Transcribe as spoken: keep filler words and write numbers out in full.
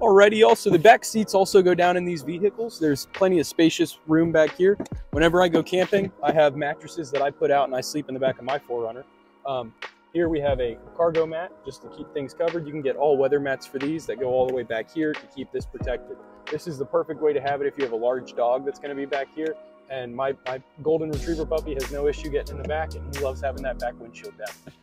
Alrighty, also the back seats also go down in these vehicles. There's plenty of spacious room back here. Whenever I go camping, I have mattresses that I put out and I sleep in the back of my four runner. Um, here we have a cargo mat just to keep things covered. You can get all weather mats for these that go all the way back here to keep this protected. This is the perfect way to have it if you have a large dog that's going to be back here. And my, my golden retriever puppy has no issue getting in the back, and he loves having that back windshield down.